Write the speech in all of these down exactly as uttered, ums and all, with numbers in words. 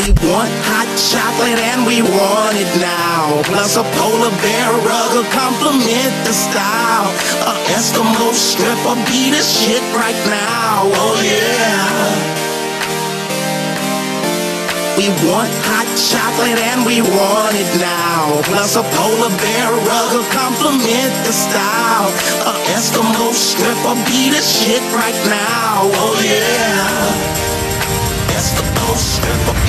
We want hot chocolate and we want it now. Plus a polar bear rug will compliment the style. A Eskimo strip will be the shit right now. Oh yeah. We want hot chocolate and we want it now. Plus a polar bear rug will compliment the style. A Eskimo strip will be the shit right now. Oh yeah. Eskimo strip will be the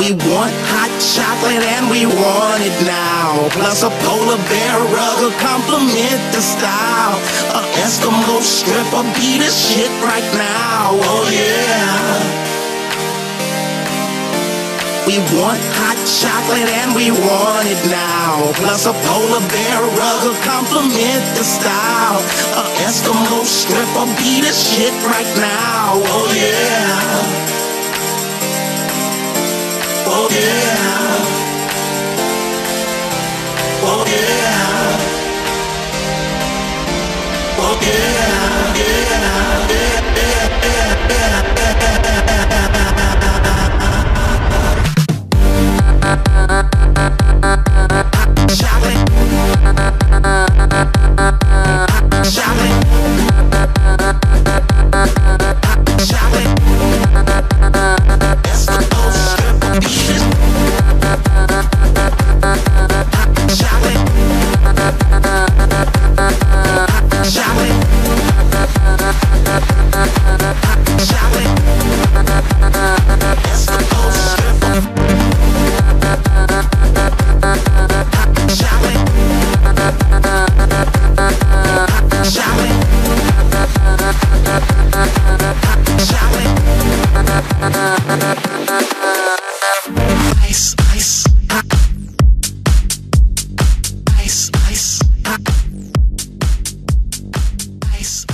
We want hot chocolate and we want it now. Plus a polar bear rug will compliment the style. A Eskimo strip will be the shit right now. Oh yeah. We want hot chocolate and we want it now. Plus a polar bear rug will compliment the style. A Eskimo strip will be the shit right now. Oh yeah. Oh yeah. Oh yeah. Oh yeah. Chocolate. Chocolate. Nice.